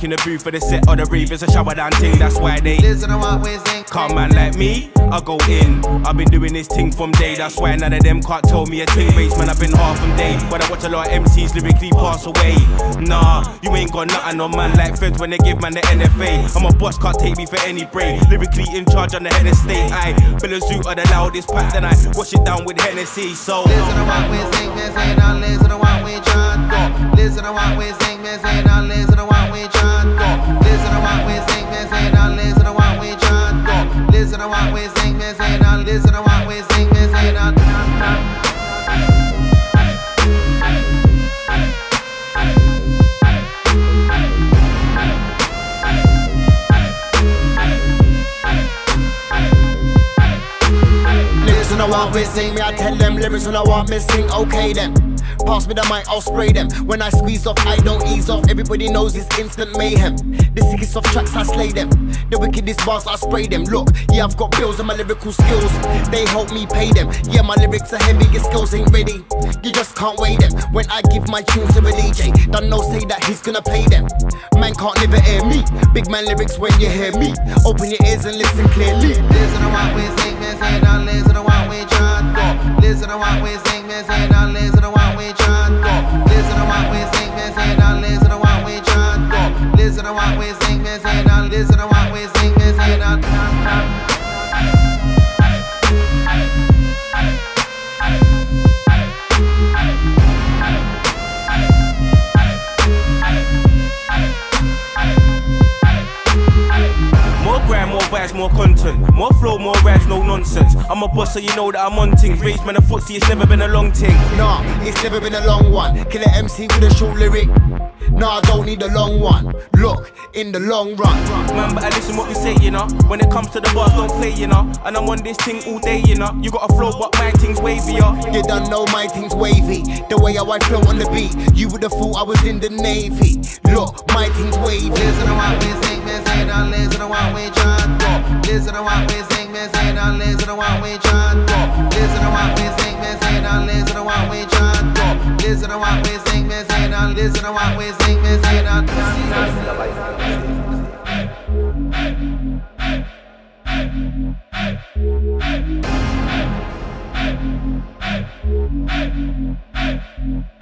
In the booth for the set or the rave, it's a shower down ting. That's why they listen to what we sing. Come man like me, I go in. I've been doing this ting from day. That's why none of them can't tell me a ting. Race man, I've been hard from day. But I watch a lot of MCs lyrically pass away. Nah, you ain't got nothing on man like feds when they give man the NFA. I'm a boss, can't take me for any break. Lyrically in charge on the head of state. I fill a suit of the loudest pack, then I wash it down with Hennessy. So listen to what we sing, this ain't no listen to what we trying to. Listen to what we sing, this ain't no listen to what we trying. Listen to what we sing, this ain't no listen to what we trying to. Listen to what we sing, this ain't no listen to what we sing, this ain't no. Listen to what we sing, me I tell them lyrics when I want me sing, okay then. Pass me the mic, I'll spray them. When I squeeze off, I don't ease off. Everybody knows it's instant mayhem. The sickest of tracks, I slay them. The wickedest bars, I spray them. Look, yeah, I've got bills and my lyrical skills, they help me pay them. Yeah, my lyrics are heavy, your skills ain't ready, you just can't weigh them. When I give my tunes to a DJ, don't no say that he's gonna play them. Man can't never hear me. Big man lyrics when you hear me. Open your ears and listen clearly. Listen to what we sing, this ain't no listen to what we trying to. Listen to what we sing, this ain't no listen to what we trying to. Listen to what we sing, this ain't no listen to what we trying to. Listen to what we sing, this ain't no listen to what we sing, this ain't no. More vibes, more content, more flow, more rides, no nonsense. I'm a boss so you know that I'm on ting. Rage man, a Footsie, it's never been a long ting. Nah, it's never been a long one. Kill an MC with a short lyric. Nah, I don't need a long one. Look, in the long run. Man, but I listen what we say, you know. When it comes to the bars, don't play, you know. And I'm on this ting all day, you know. You got a flow, but my ting's wavier. You don't know my ting's wavy. The way how I flow on the beat, you would've thought I was in the Navy. Look, my ting's wavy. Listen to what we sing, this ain't no listen to what we trying to. Listen to what we sing, this ain't no listen to what we trying to. Listen to what we sing, this ain't no listen to what we trying to. Listen to what we sing, this ain't no listen to what we sing, this ain't no. Hey.